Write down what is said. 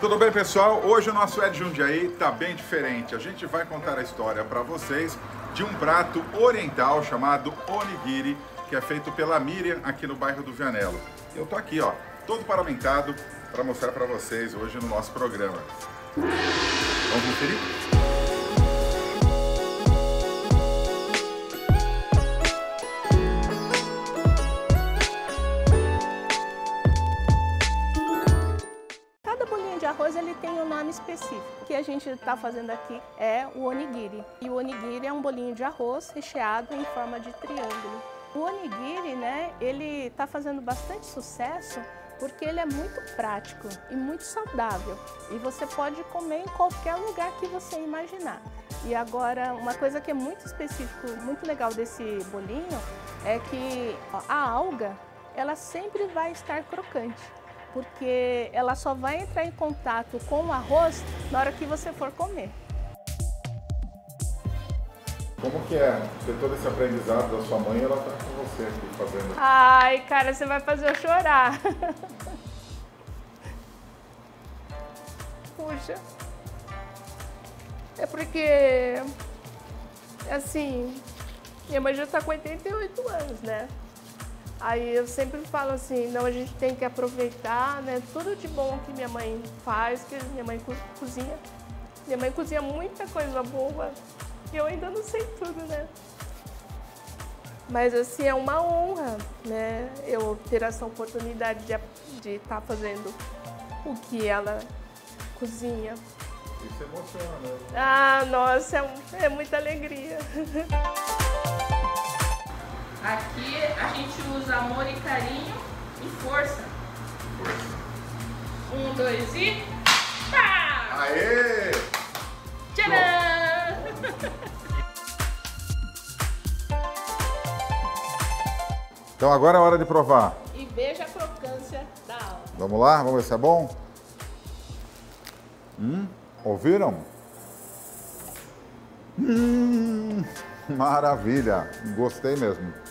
Tudo bem, pessoal? Hoje o nosso É de Jundiaí tá bem diferente. A gente vai contar a história para vocês de um prato oriental chamado Onigiri, que é feito pela Miriam aqui no bairro do Vianello. Eu tô aqui, ó, todo paramentado para mostrar para vocês hoje no nosso programa. Vamos conferir? Ele tem um nome específico. O que a gente está fazendo aqui é o onigiri. E o onigiri é um bolinho de arroz recheado em forma de triângulo. O onigiri, né, ele está fazendo bastante sucesso porque ele é muito prático e muito saudável. E você pode comer em qualquer lugar que você imaginar. E agora, uma coisa que é muito específico, muito legal desse bolinho, é que a alga, ela sempre vai estar crocante, porque ela só vai entrar em contato com o arroz na hora que você for comer. Como que é ter todo esse aprendizado da sua mãe, ela tá com você aqui fazendo? Ai, cara, você vai fazer eu chorar. Puxa. É porque, assim, minha mãe já tá com 88 anos, né? Aí eu sempre falo assim, não, a gente tem que aproveitar, né, tudo de bom que minha mãe faz, que minha mãe cozinha. Minha mãe cozinha muita coisa boa e eu ainda não sei tudo, né? Mas assim, é uma honra, né, eu ter essa oportunidade de estar fazendo o que ela cozinha. Isso emociona, né? Ah, nossa, é muita alegria. Aqui a gente usa amor e carinho e força. Um, dois e... pá! Aê! Tcharam! Então agora é hora de provar. E veja a crocância da alma. Vamos lá? Vamos ver se é bom? Ouviram? Maravilha! Gostei mesmo.